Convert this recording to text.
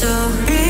so real.